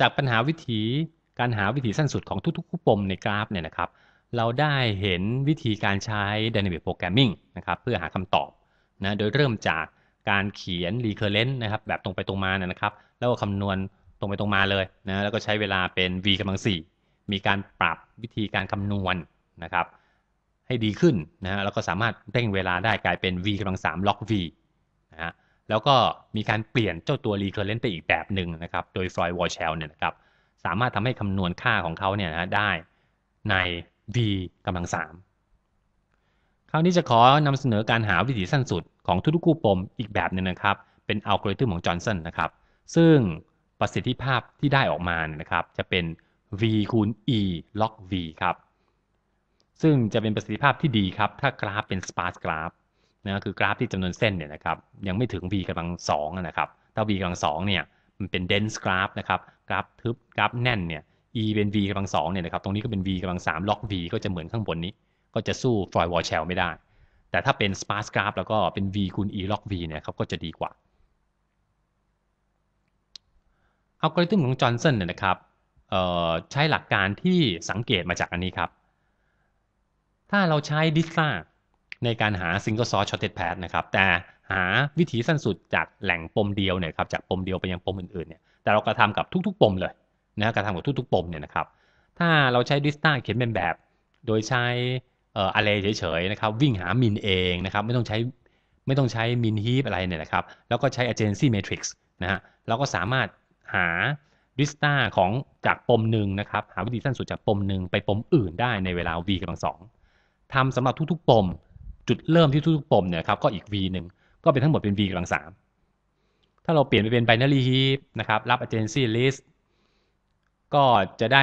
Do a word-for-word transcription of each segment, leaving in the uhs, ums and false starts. จากปัญหาวิถีการหาวิถีสั้นสุดของทุกๆคู่ปมในกราฟเนี่ยนะครับเราได้เห็นวิธีการใช้ Dynamic Programming นะครับเพื่อหาคำตอบนะโดยเริ่มจากการเขียน Recurrent นะครับแบบตรงไปตรงมานะครับแล้วก็คำนวณตรงไปตรงมาเลยนะแล้วก็ใช้เวลาเป็น v กำลังสี่มีการปรับวิธีการคำนวณ น, นะครับให้ดีขึ้นนะแล้วก็สามารถเร่งเวลาได้กลายเป็น v กำลังสาม log v นะฮะแล้วก็มีการเปลี่ยนเจ้าตัว Recurrent ไปอีกแบบหนึ่งนะครับโดย Floyd Warshall เนี่ยนะครับสามารถทำให้คำนวณค่าของเขาเนี่ยนะได้ใน v กำลังสามคราวนี้จะขอนำเสนอการหาวิธีสั้นสุดของทุกๆคู่ปมอีกแบบหนึ่งนะครับเป็นอัลกอริทึมของ Johnson นะครับซึ่งประสิทธิภาพที่ได้ออกมานะครับจะเป็น v คูณ e log v ครับซึ่งจะเป็นประสิทธิภาพที่ดีครับถ้ากราฟเป็น sparse graph นะคือกราฟที่จำนวนเส้นเนี่ยนะครับยังไม่ถึง v กำลังสองนะครับถ้า v กำลังสองเนี่ยมันเป็น dense graph นะครับกราฟทึบกราฟแน่นเนี่ย e เป็น v กำลังสองเนี่ยนะครับตรงนี้ก็เป็น v กำลังสาม log v ก็จะเหมือนข้างบนนี้ก็จะสู้ Floyd Warshall ไม่ได้แต่ถ้าเป็น sparse graph แล้วก็เป็น v คูณ e log v เนี่ยครับก็จะดีกว่าอัลกอริทึมของ Johnson เนี่ยนะครับใช้หลักการที่สังเกตมาจากอันนี้ครับถ้าเราใช้ Dijkstra ในการหา single source shortest path นะครับแต่หาวิธีสั้นสุดจากแหล่งปมเดียวเนี่ยครับจากปมเดียวไปยังปมอื่นๆเนี่ยแต่เรากระทำกับทุกๆปมเลยนะกระทำกับทุกๆปมเนี่ยนะครับถ้าเราใช้ Dijkstra เขียนเป็นแบบโดยใช้อะไรเฉยๆนะครับวิ่งหามินเองนะครับไม่ต้องใช้ไม่ต้องใช้มินฮีปอะไรเนี่ยนะครับแล้วก็ใช้ agency matrix นะฮะเราก็สามารถหา Dijkstra ของจากปมหนึ่งนะครับหาวิธีสั้นสุดจากปมหนึ่งไปปมอื่นได้ในเวลา v กำลังสองทำสำหรับทุกๆปมจุดเริ่มที่ทุกๆปมเนี่ยครับก็อีก v หนึ่งก็เป็นทั้งหมดเป็น v กำลังสามถ้าเราเปลี่ยนไปเป็น binary heap นะครับรับ agency list ก็จะได้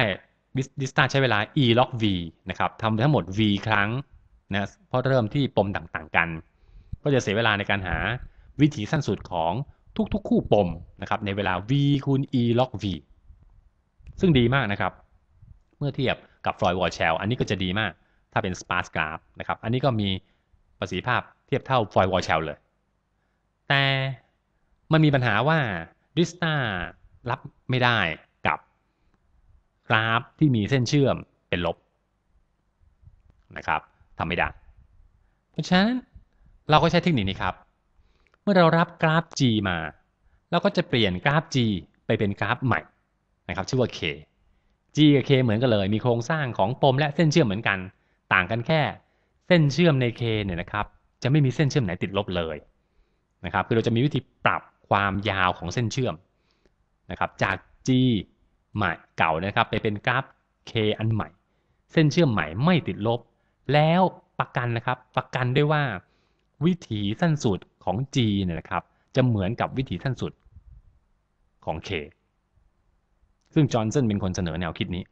Dijkstra ใช้เวลา e log v นะครับทำทั้งหมด v ครั้งนะเพราะเริ่มที่ปมต่างๆกันก็จะเสียเวลาในการหาวิธีสั้นสุดของทุกๆคู่ปมนะครับในเวลา v คูณ e log v ซึ่งดีมากนะครับเมื่อเทียบกับ Floyd Warshall อันนี้ก็จะดีมากถ้าเป็น sparse graph นะครับอันนี้ก็มีประสิทธิภาพเทียบเท่า Floyd Warshall เลยแต่มันมีปัญหาว่า Dijkstra รับไม่ได้กับกราฟที่มีเส้นเชื่อมเป็นลบนะครับทำไม่ได้เพราะฉะนั้นเราก็ใช้เทคนิคนี้ครับเมื่อเรารับกราฟ G มาเราก็จะเปลี่ยนกราฟ G ไปเป็นกราฟใหม่นะครับชื่อว่า K G กับ K เหมือนกันเลยมีโครงสร้างของปมและเส้นเชื่อมเหมือนกันต่างกันแค่เส้นเชื่อมใน K เนี่ยนะครับจะไม่มีเส้นเชื่อมไหนติดลบเลยนะครับคือเราจะมีวิธีปรับความยาวของเส้นเชื่อมนะครับจาก Gใหม่เก่านะครับไปเป็นกราฟ K อันใหม่เส้นเชื่อมใหม่ไม่ติดลบแล้วประกันนะครับประกันด้วยว่าวิธีสั้นสุดของ G เนี่ยนะครับจะเหมือนกับวิธีสั้นสุดของ K ซึ่งจอห์นสันเป็นคนเสนอแนวคิดนี้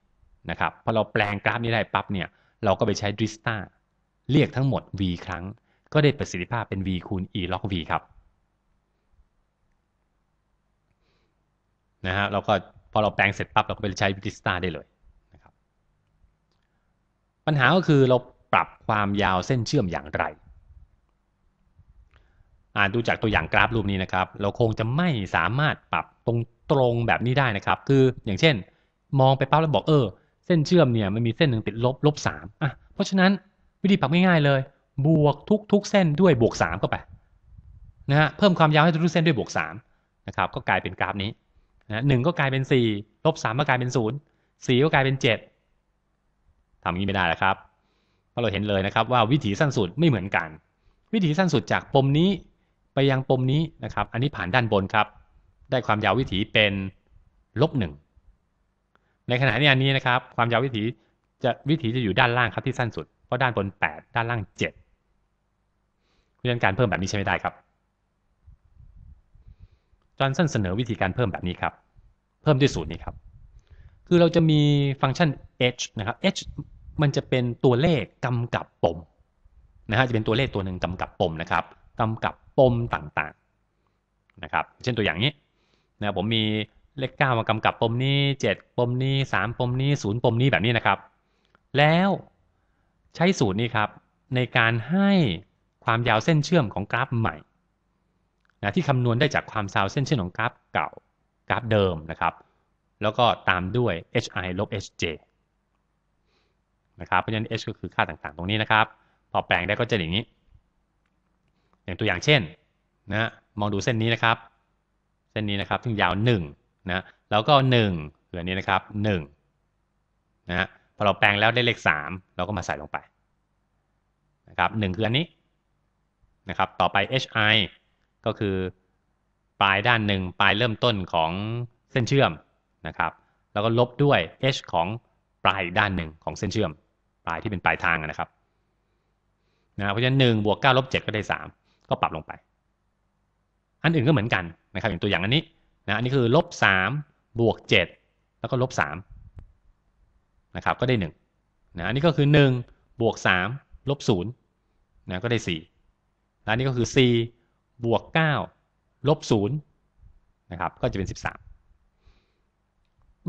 นะครับพอเราแปลงกราฟนี้ได้ปั๊บเนี่ยเราก็ไปใช้ Dijkstra เรียกทั้งหมด v ครั้งก็ได้ประสิทธิภาพเป็น v คูณ e log v ครับนะฮะเราก็พอเราแปลงเสร็จปั๊บเราก็ไปใช้ Dijkstra ได้เลยนะครับปัญหาก็คือเราปรับความยาวเส้นเชื่อมอย่างไรอ่าดูจากตัวอย่างกราฟรูปนี้นะครับเราคงจะไม่สามารถปรับตรงตรงแบบนี้ได้นะครับคืออย่างเช่นมองไปปั๊บแล้วบอกเออเส้นเชื่อมเนี่ยมันมีเส้นหนึ่งติดลบลบสามอ่ะเพราะฉะนั้นวิธีปรับง่ายๆเลยบวกทุกๆเส้นด้วยบวกสามเข้าไปนะฮะเพิ่มความยาวให้ทุกๆเส้นด้วยบวกสามนะครับก็กลายเป็นกราฟนี้หนึ่งก็กลายเป็นสี่ลบสามก็กลายเป็นศูนย์สี่ก็กลายเป็นเจ็ดทำอย่างนี้ไม่ได้แล้วครับเพราะเราเห็นเลยนะครับว่าวิถีสั้นสุดไม่เหมือนกันวิถีสั้นสุดจากปมนี้ไปยังปมนี้นะครับอันนี้ผ่านด้านบนครับได้ความยาววิถีเป็นลบหนึ่งในขณะนี้อันนี้นะครับความยาววิถีจะวิถีจะอยู่ด้านล่างครับที่สั้นสุดเพราะด้านบนแปดด้านล่างเจ็ดเพราะฉะนั้นการเพิ่มแบบนี้ใช้ไม่ได้ครับจอห์นสันเสนอวิธีการเพิ่มแบบนี้ครับเพิ่มด้วยสูตรนี้ครับคือเราจะมีฟังก์ชัน h นะครับ h มันจะเป็นตัวเลขกำกับปมนะฮะจะเป็นตัวเลขตัวหนึ่งกำกับปมนะครับกำกับปมต่างๆนะครับเช่นตัวอย่างนี้นะผมมีเลขเก้ามากำกับปมนี้เจ็ดปมนี้สามปมนี้ศูนย์ปมนี้แบบนี้นะครับแล้วใช้สูตรนี้ครับในการให้ความยาวเส้นเชื่อมของกราฟใหม่ที่คำนวณได้จากความยาวเส้นเชื่อมของกราฟเก่ากราฟเดิมนะครับ แล้วก็ตามด้วย hi ลบ sj นะครับเพราะฉะนั้น h ก็คือค่าต่างๆตรงนี้นะครับพอแปลงได้ก็จะอย่างนี้อย่างตัวอย่างเช่นนะมองดูเส้นนี้นะครับเส้นนี้นะครับซึ่งยาวหนึ่งนะแล้วก็หนึ่งเหลือนี้นะครับหนึ่งนะพอเราแปลงแล้วได้เลขสามเราก็มาใส่ลงไปนะครับหนึ่งคืออันนี้นะครับต่อไป hi ก็คือปลายด้านหนึ่งปลายเริ่มต้นของเส้นเชื่อมนะครับแล้วก็ลบด้วย h ของปลายด้านหนึ่งของเส้นเชื่อมปลายที่เป็นปลายทางนะครับนะเพราะฉะนั้นหนึ่งบวกเก้าลบเจ็ดก็ได้สามก็ปรับลงไปอันอื่นก็เหมือนกันนะครับอย่างตัวอย่างอันนี้นะอันนี้คือลบสามบวกเจ็ดแล้วก็ลบสามนะครับก็ได้หนึ่งนะอันนี้ก็คือหนึ่งบวกสามลบศูนย์นะก็ได้สี่และอันนี้ก็คือสี่บวกเก้าลบศูนย์นะครับก็จะเป็นสิบสาม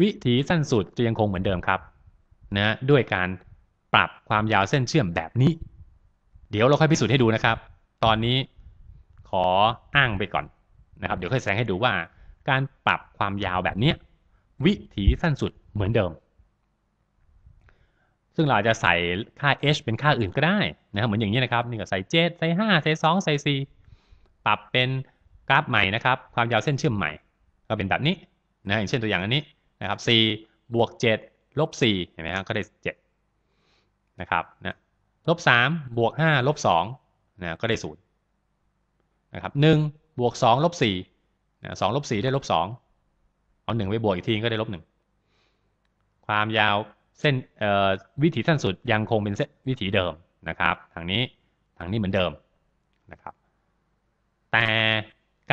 วิธีสั้นสุดจะยังคงเหมือนเดิมครับนะด้วยการปรับความยาวเส้นเชื่อมแบบนี้เดี๋ยวเราค่อยพิสูจน์ให้ดูนะครับตอนนี้ขออ้างไปก่อนนะครับเดี๋ยวค่อยแสดงให้ดูว่าการปรับความยาวแบบนี้วิธีสั้นสุดเหมือนเดิมซึ่งเราจะใส่ค่า h เป็นค่าอื่นก็ได้นะครับเหมือนอย่างนี้นะครับนี่ก็ใส่เจ็ดใส่ห้าใส่สองใส่สี่ปรับเป็นกราฟใหม่นะครับความยาวเส้นเชื่อมใหม่ก็เป็นแบบนี้นะอย่างเช่นตัวอย่างอันนี้นะครับสี่บวกเจ็ดลบสี่เห็นไหมครับก็ได้เจ็ดนะครับนะลบสามบวกห้าลบสองนะก็ได้ศูนย์นะครับหนึ่งบวกสองลบสี่นะสองลบสี่ได้ลบสองเอาหนึ่งไปบวกอีกทีก็ได้ลบหนึ่งความยาวเส้นวิธีสั้นสุดยังคงเป็นเส้นวิธีเดิมนะครับทางนี้ทางนี้เหมือนเดิมนะครับแต่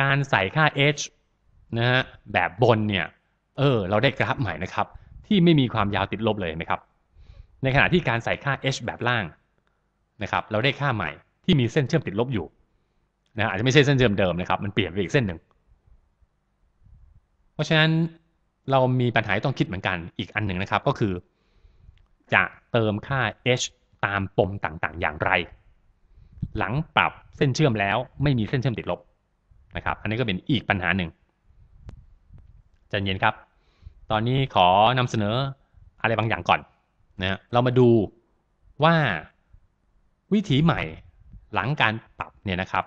การใส่ค่า h นะฮะแบบบนเนี่ยเออเราได้กราฟใหม่นะครับที่ไม่มีความยาวติดลบเลยเห็นไหมครับในขณะที่การใส่ค่า h แบบล่างนะครับเราได้ค่าใหม่ที่มีเส้นเชื่อมติดลบอยู่นะอาจจะไม่ใช่เส้นเชื่อมเดิมนะครับมันเปลี่ยนไปอีกเส้นหนึ่งเพราะฉะนั้นเรามีปัญหาต้องคิดเหมือนกันอีกอันหนึ่งนะครับก็คือจะเติมค่า h ตามปมต่างๆอย่างไรหลังปรับเส้นเชื่อมแล้วไม่มีเส้นเชื่อมติดลบนะครับอันนี้ก็เป็นอีกปัญหาหนึ่งใจเย็นครับตอนนี้ขอนำเสนออะไรบางอย่างก่อนนะเรามาดูว่าวิธีใหม่หลังการปรับเนี่ยนะครับ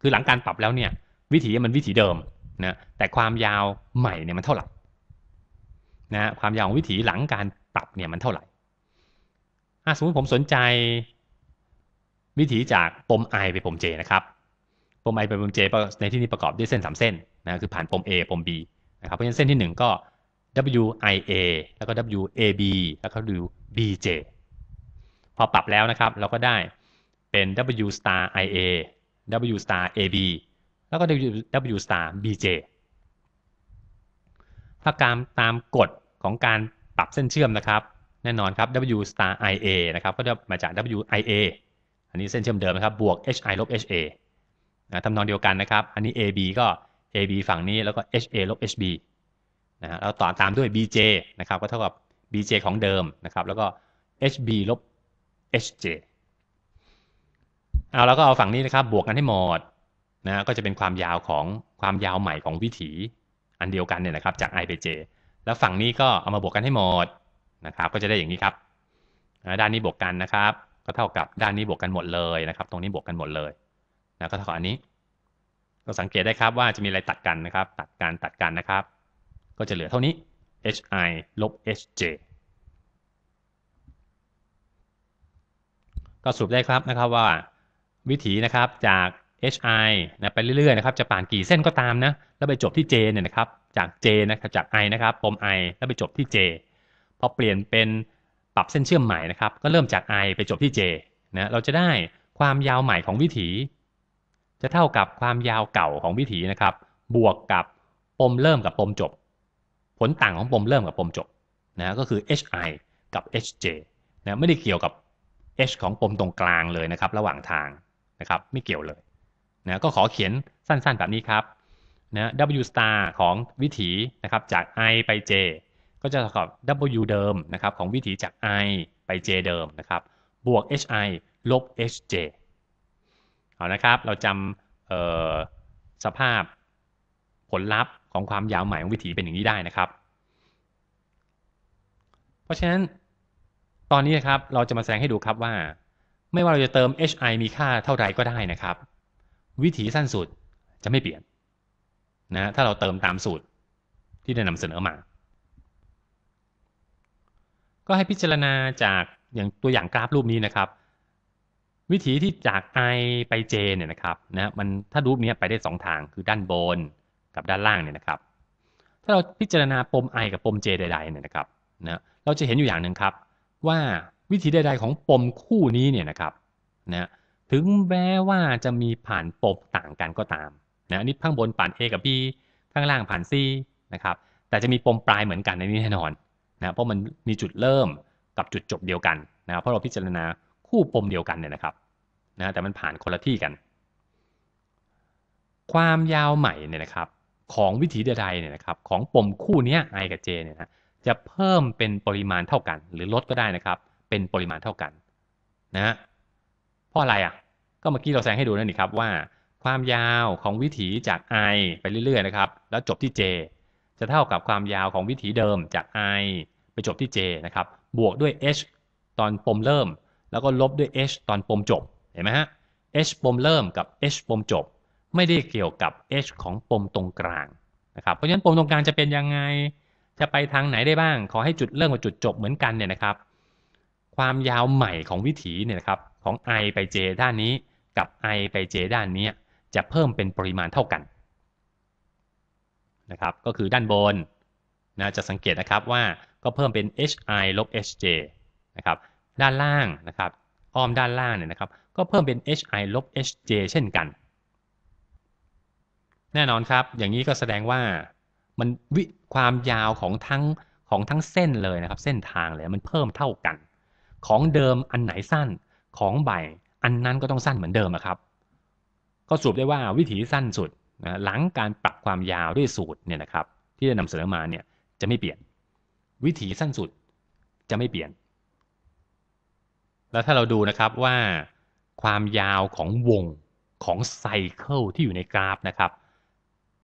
คือหลังการปรับแล้วเนี่ยวิธีมันวิธีเดิมนะแต่ความยาวใหม่เนี่ยมันเท่าไหร่นะความยาวของวิธีหลังการปรับเนี่ยมันเท่าไหร่สมมติผมสนใจวิธีจากปม i ไปปม j นะครับปม i ไปปม j ในที่นี้ประกอบด้วยเส้นสามเส้นนะคือผ่านปม a ปม b นะครับเพราะฉะนั้นเส้นที่หนึ่งก็ w i a แล้วก็ w a b แล้วก็ w b j พอปรับแล้วนะครับเราก็ได้เป็น w star i a w star a b แล้วก็ w w star b j ถ้าการตามกฎของการปรับเส้นเชื่อมนะครับแน่นอนครับ w star i a นะครับก็จะมาจาก w i a อันนี้เส้นเชื่อมเดิมนะครับบวก h i ลบ h a นะทำนองเดียวกันนะครับอันนี้ a b ก็ a b ฝั่งนี้แล้วก็ h a ลบ h b นะฮะแล้วต่อตามด้วย b j นะครับก็เท่ากับ b j ของเดิมนะครับแล้วก็ h b ลบ h j เอาแล้วก็เอาฝั่งนี้นะครับบวกกันให้หมดนะก็จะเป็นความยาวของความยาวใหม่ของวิถีอันเดียวกันเนี่ยนะครับจาก i ไป j แล้วฝั่งนี้ก็เอามาบวกกันให้หมดนะครับก็จะได้อย่างนี้ครับด้านนี้บวกกันนะครับก็เท่ากับด้านนี้บวกกันหมดเลยนะครับตรงนี้บวกกันหมดเลยนะก็เท่ากับอันนี้เราสังเกตได้ครับว่าจะมีอะไรตัดกันนะครับตัดกันตัดกันนะครับก็จะเหลือเท่านี้ hi ลบ hj ก็สรุปได้ครับนะครับว่าวิธีนะครับจาก hi นะไปเรื่อยๆนะครับจะผ่านกี่เส้นก็ตามนะแล้วไปจบที่ j เนี่ยนะครับจาก j นะครับจาก i นะครับปม i แล้วไปจบที่ jพอเปลี่ยนเป็นปรับเส้นเชื่อมใหม่นะครับก็เริ่มจาก i ไปจบที่ j นะเราจะได้ความยาวใหม่ของวิถีจะเท่ากับความยาวเก่าของวิถีนะครับบวกกับปมเริ่มกับปมจบผลต่างของปมเริ่มกับปมจบนะก็คือ hi กับ hj นะไม่ได้เกี่ยวกับ h ของปมตรงกลางเลยนะครับระหว่างทางนะครับไม่เกี่ยวเลยนะก็ขอเขียนสั้นๆแบบนี้ครับนะ w star ของวิถีนะครับจาก i ไป jก็จะเท่ากับ w เดิมนะครับของวิถีจาก i ไป j เดิมนะครับบวก hi ลบ hj เอานะครับเราจำสภาพผลลัพธ์ของความยาวใหม่ของวิถีเป็นอย่างนี้ได้นะครับ ราะฉะนั้นตอนนี้นะครับเราจะมาแสดงให้ดูครับว่าไม่ว่าเราจะเติม hi มีค่าเท่าใดก็ได้นะครับวิธีสั้นสุดจะไม่เปลี่ยนนะถ้าเราเติมตามสูตรที่ได้นำเสนอมาก็ให้พิจารณาจากอย่างตัวอย่างกราฟรูปนี้นะครับวิธีที่จาก i ไป j เนี่ยนะครับนะมันถ้ารูปนี้ไปได้สองทางคือด้านบนกับด้านล่างเนี่ยนะครับถ้าเราพิจารณาปม i กับปม j ใดๆเนี่ยนะครับนะเราจะเห็นอยู่อย่างหนึ่งครับว่าวิธีใดๆของปมคู่นี้เนี่ยนะครับนะถึงแม้ว่าจะมีผ่านปมต่างกันก็ตามนะอันนี้ข้างบนผ่าน a กับ b ข้างล่างผ่าน c นะครับแต่จะมีปมปลายเหมือนกันในนี้แน่นอนนะเพราะมันมีจุดเริ่มกับจุดจบเดียวกันนะเพราะเราพิจารณาคู่ปมเดียวกันเนี่ยนะครับนะแต่มันผ่านคนละที่กันความยาวใหม่เนี่ยนะครับของวิธีใดๆเนี่ยนะครับของปมคู่นี้ i กับ j เนี่ยนะจะเพิ่มเป็นปริมาณเท่ากันหรือลดก็ได้นะครับเป็นปริมาณเท่ากันนะเพราะอะไรอ่ะก็เมื่อกี้เราแสดงให้ดูนั่นนี่ครับว่าความยาวของวิถีจาก i ไปเรื่อยๆนะครับแล้วจบที่ j จะเท่ากับความยาวของวิถีเดิมจาก i ไปจบที่ j นะครับบวกด้วย h ตอนปมเริ่มแล้วก็ลบด้วย h ตอนปมจบเห็นไหมฮะ h ปมเริ่มกับ h ปมจบไม่ได้เกี่ยวกับ h ของปมตรงกลางนะครับเพราะฉะนั้นปมตรงกลางจะเป็นยังไงจะไปทางไหนได้บ้างขอให้จุดเริ่มกับจุดจบเหมือนกันเนี่ยนะครับความยาวใหม่ของวิถีเนี่ยนะครับของ i ไป j ด้านนี้กับ i ไป j ด้านนี้จะเพิ่มเป็นปริมาณเท่ากันนะครับก็คือด้านบนนะจะสังเกตนะครับว่าก็เพิ่มเป็น hi ลบ hj นะครับด้านล่างนะครับอ้อมด้านล่างเนี่ยนะครับก็เพิ่มเป็น hi ลบ hj เช่นกันแน่นอนครับอย่างนี้ก็แสดงว่ามันวิความยาวของทั้งของทั้งเส้นเลยนะครับเส้นทางเลยมันเพิ่มเท่ากันของเดิมอันไหนสั้นของใหม่อันนั้นก็ต้องสั้นเหมือนเดิมครับก็สรุปได้ว่าวิธีสั้นสุดนะหลังการปรับความยาวด้วยสูตรเนี่ยนะครับที่ได้นำเสนอมาเนี่ยจะไม่เปลี่ยนวิธีสั้นสุดจะไม่เปลี่ยนแล้วถ้าเราดูนะครับว่าความยาวของวงของไซเคิลที่อยู่ในกราฟนะครับ